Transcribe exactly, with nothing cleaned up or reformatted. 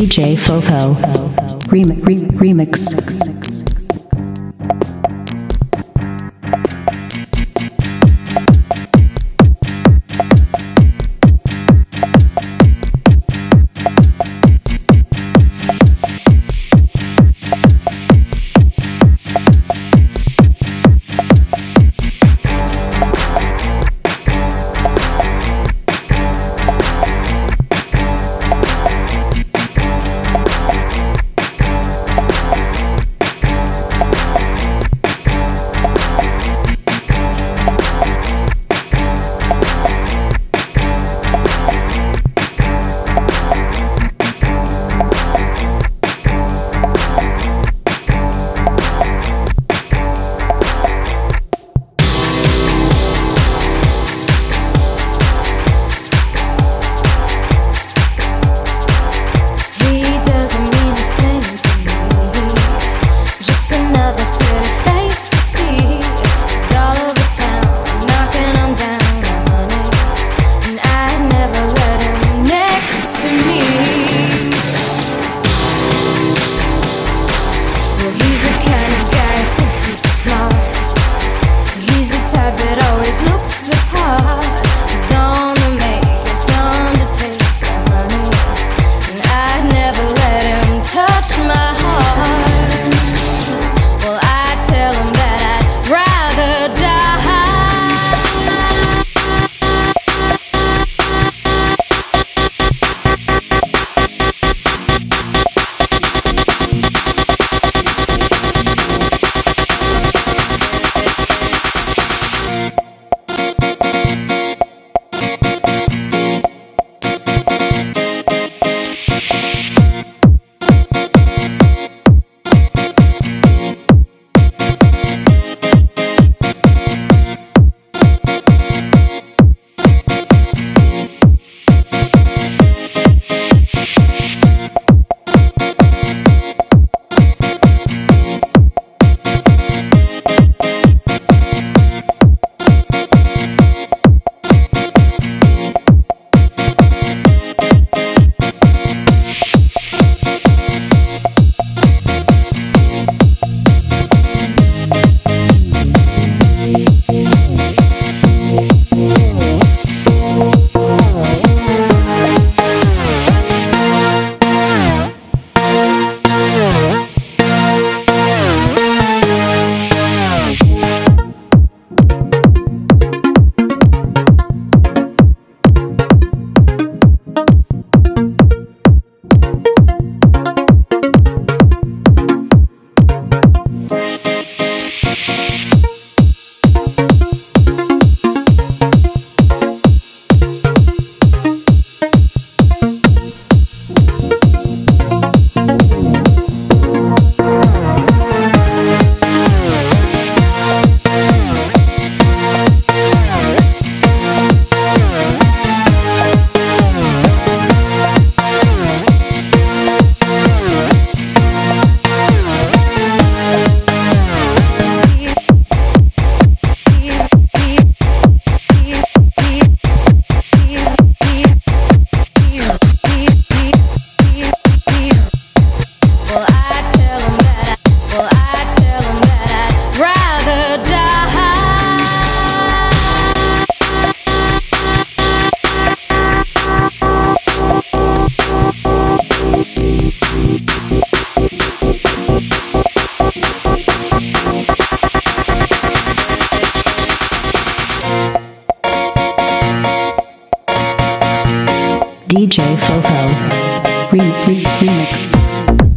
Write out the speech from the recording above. D J Fofo Remix re Remix D J Fofo Remix.